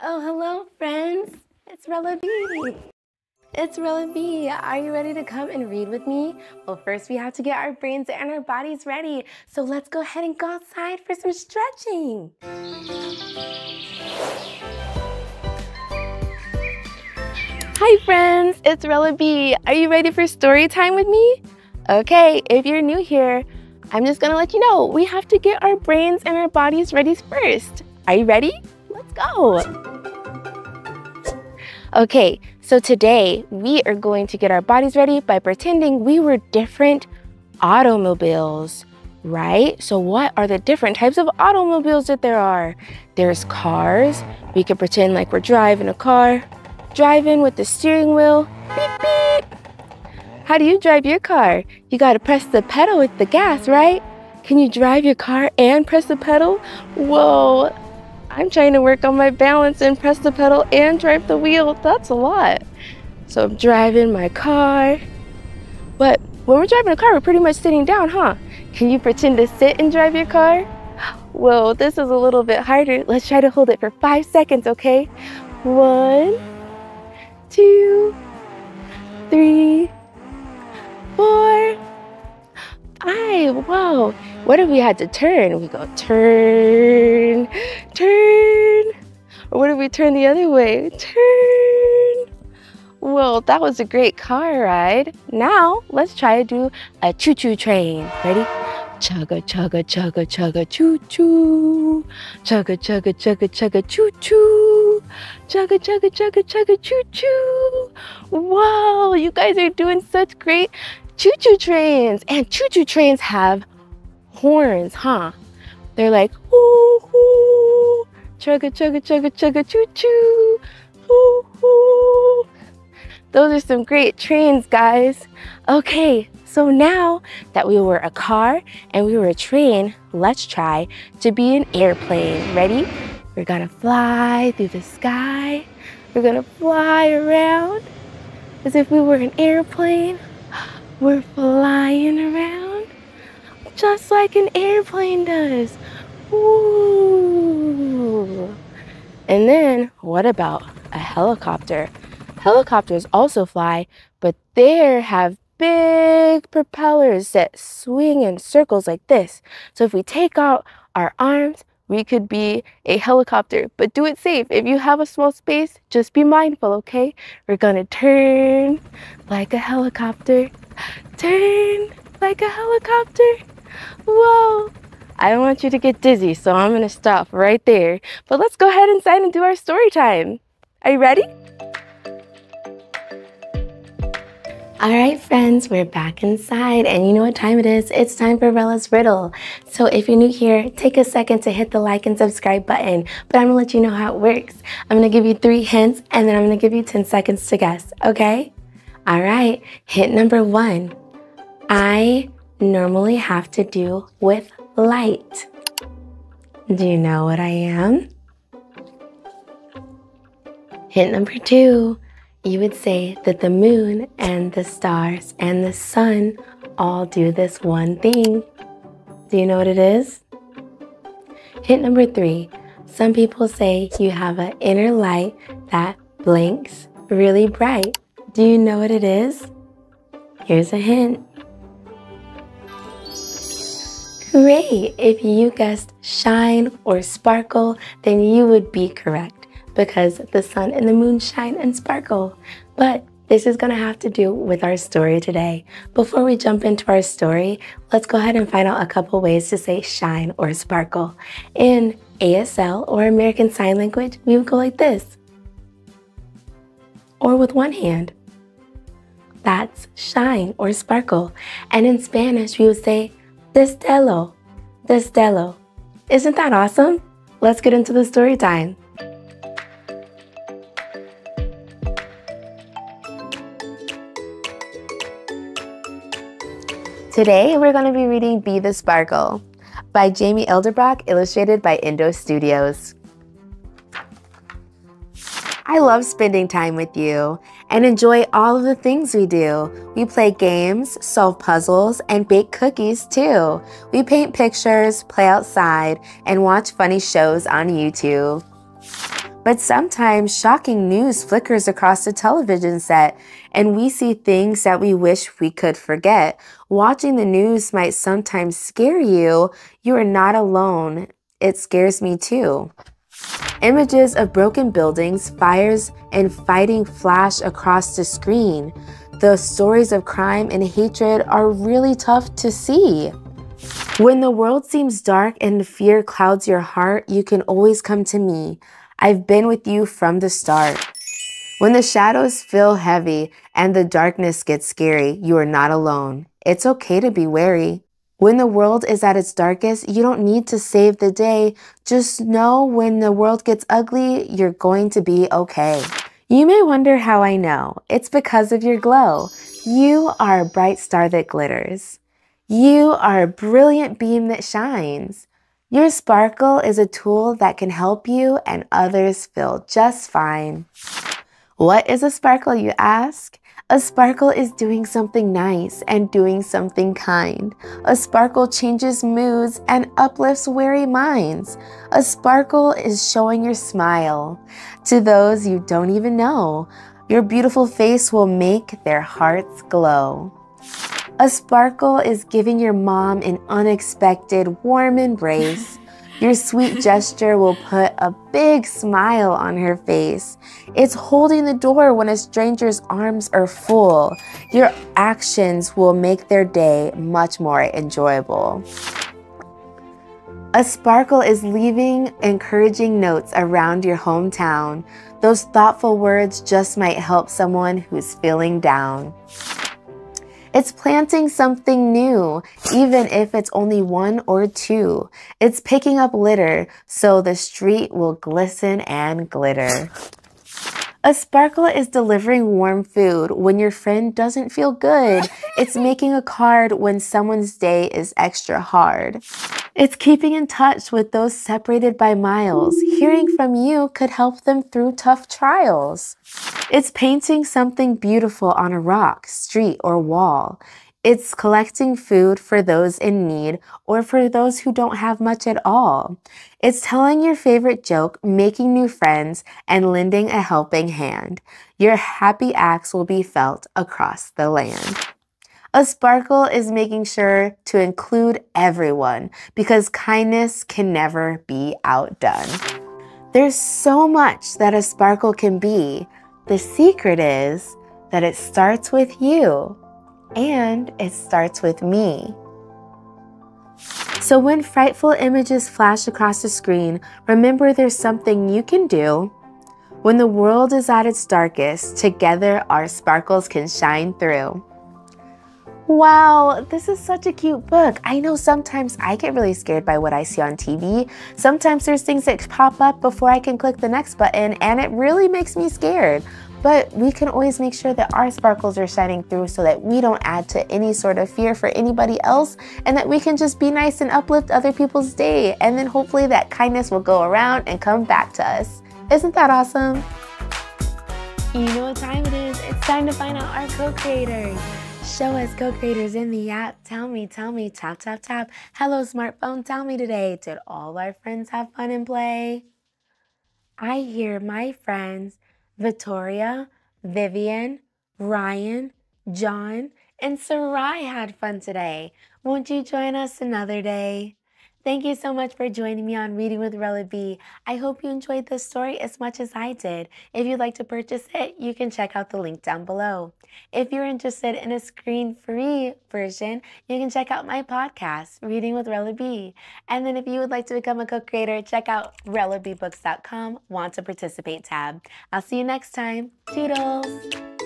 Oh, hello friends, it's Rella B. It's Rella B. Are you ready to come and read with me? Well, first we have to get our brains and our bodies ready. So let's go ahead and go outside for some stretching. Hi friends, it's Rella B. Are you ready for story time with me? Okay, if you're new here, I'm just gonna let you know we have to get our brains and our bodies ready first. Are you ready? Let's go. Okay, so today we are going to get our bodies ready by pretending we were different automobiles, right? So what are the different types of automobiles that there are? There's cars. We could pretend like we're driving a car, driving with the steering wheel. Beep, beep. How do you drive your car? You gotta press the pedal with the gas, right? Can you drive your car and press the pedal? Whoa, I'm trying to work on my balance and press the pedal and drive the wheel. That's a lot. So I'm driving my car. But when we're driving a car, we're pretty much sitting down, huh? Can you pretend to sit and drive your car? Whoa, this is a little bit harder. Let's try to hold it for 5 seconds, okay? 1, 2, 3, 4, 5. Whoa, what if we had to turn? We go turn, turn. Or what if we turn the other way? Turn. Well, that was a great car ride. Now let's try to do a choo-choo train. Ready? Chugga, chugga, chugga, chugga, choo-choo. Chugga, chugga, chugga, chugga, choo-choo. Chugga, chugga, chugga, chugga, choo-choo. Whoa, you guys are doing such great choo-choo trains. And choo-choo trains have horns, huh? They're like, hoo, hoo. Chugga, chugga, chugga, chugga, choo-choo. Hoo, hoo. Those are some great trains, guys. Okay, so now that we were a car and we were a train, let's try to be an airplane. Ready? We're gonna fly through the sky. We're gonna fly around as if we were an airplane. We're flying around just like an airplane does. Ooh. And then what about a helicopter? Helicopters also fly, but they have big propellers that swing in circles like this. So if we take out our arms, we could be a helicopter, but do it safe. If you have a small space, just be mindful, okay? We're gonna turn like a helicopter. Turn like a helicopter. Whoa. I don't want you to get dizzy, so I'm gonna stop right there. But let's go ahead inside and do our story time. Are you ready? All right, friends, we're back inside, and you know what time it is. It's time for Rella's Riddle. So if you're new here, take a second to hit the like and subscribe button, but I'm gonna let you know how it works. I'm gonna give you 3 hints, and then I'm gonna give you 10 seconds to guess, okay? All right, hint number 1. I normally have to do with light. Do you know what I am? Hint number 2. You would say that the moon and the stars and the sun all do this one thing. Do you know what it is? Hint number 3. Some people say you have an inner light that blinks really bright. Do you know what it is? Here's a hint. Great! If you guessed shine or sparkle, then you would be correct, because the sun and the moon shine and sparkle. But this is gonna have to do with our story today. Before we jump into our story, let's go ahead and find out a couple ways to say shine or sparkle. In ASL or American Sign Language, we would go like this, or with one hand. That's shine or sparkle. And in Spanish, we would say destello, destello. Isn't that awesome? Let's get into the story time. Today, we're going to be reading Be the Sparkle by Jamie Edelbrock, illustrated by Indo Studios. I love spending time with you and enjoy all of the things we do. We play games, solve puzzles, and bake cookies too. We paint pictures, play outside, and watch funny shows on YouTube. But sometimes shocking news flickers across the television set, and we see things that we wish we could forget. Watching the news might sometimes scare you. You are not alone. It scares me too. Images of broken buildings, fires, and fighting flash across the screen. The stories of crime and hatred are really tough to see. When the world seems dark and fear clouds your heart, you can always come to me. I've been with you from the start. When the shadows feel heavy and the darkness gets scary, you are not alone. It's okay to be wary. When the world is at its darkest, you don't need to save the day. Just know when the world gets ugly, you're going to be okay. You may wonder how I know. It's because of your glow. You are a bright star that glitters. You are a brilliant beam that shines. Your sparkle is a tool that can help you and others feel just fine. What is a sparkle, you ask? A sparkle is doing something nice and doing something kind. A sparkle changes moods and uplifts weary minds. A sparkle is showing your smile to those you don't even know. Your beautiful face will make their hearts glow. A sparkle is giving your mom an unexpected warm embrace. Your sweet gesture will put a big smile on her face. It's holding the door when a stranger's arms are full. Your actions will make their day much more enjoyable. A sparkle is leaving encouraging notes around your hometown. Those thoughtful words just might help someone who's feeling down. It's planting something new, even if it's only one or two. It's picking up litter, so the street will glisten and glitter. A sparkle is delivering warm food when your friend doesn't feel good. It's making a card when someone's day is extra hard. It's keeping in touch with those separated by miles. Hearing from you could help them through tough trials. It's painting something beautiful on a rock, street, or wall. It's collecting food for those in need or for those who don't have much at all. It's telling your favorite joke, making new friends, and lending a helping hand. Your happy acts will be felt across the land. A sparkle is making sure to include everyone because kindness can never be outdone. There's so much that a sparkle can be. The secret is that it starts with you. And it starts with me. So when frightful images flash across the screen, remember there's something you can do. When the world is at its darkest, together our sparkles can shine through. Wow, this is such a cute book. I know sometimes I get really scared by what I see on TV. Sometimes there's things that pop up before I can click the next button, and it really makes me scared. But we can always make sure that our sparkles are shining through so that we don't add to any sort of fear for anybody else, and that we can just be nice and uplift other people's day. And then hopefully that kindness will go around and come back to us. Isn't that awesome? You know what time it is. It's time to find out our co-creators. Show us co-creators in the app. Tell me, tap, tap, tap. Hello, smartphone, tell me today. Did all our friends have fun and play? I hear my friends Victoria, Vivian, Ryan, John, and Sarai had fun today. Won't you join us another day? Thank you so much for joining me on Reading with Rella B. I hope you enjoyed this story as much as I did. If you'd like to purchase it, you can check out the link down below. If you're interested in a screen-free version, you can check out my podcast, Reading with Rella B. And then if you would like to become a co-creator, check out RellaBBooks.com Want to Participate tab. I'll see you next time. Toodles!